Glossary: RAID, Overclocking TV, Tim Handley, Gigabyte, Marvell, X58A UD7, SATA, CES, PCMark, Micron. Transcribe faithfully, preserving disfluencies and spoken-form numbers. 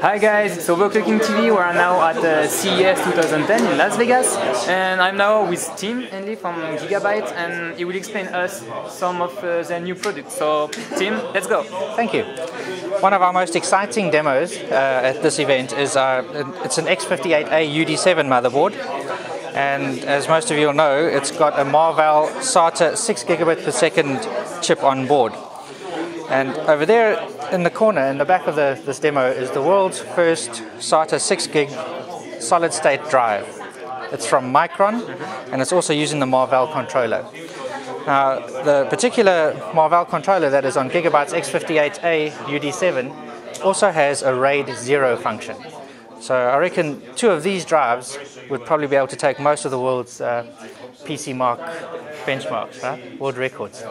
Hi guys, so Overclocking T V, we are now at uh, C E S twenty ten in Las Vegas, and I'm now with Tim Handley from Gigabyte, and he will explain us some of uh, their new products. So Tim, let's go. Thank you. One of our most exciting demos uh, at this event is our, it's an X fifty-eight A U D seven motherboard, and as most of you will know, it's got a Marvell SATA six gigabit per second chip on board. And over there in the corner, in the back of the, this demo, is the world's first SATA six gig solid-state drive. It's from Micron, mm-hmm. and it's also using the Marvell controller. Now, the particular Marvell controller that is on Gigabyte's X fifty-eight A U D seven also has a RAID zero function. So I reckon two of these drives would probably be able to take most of the world's uh, PCMark benchmarks, right? World records.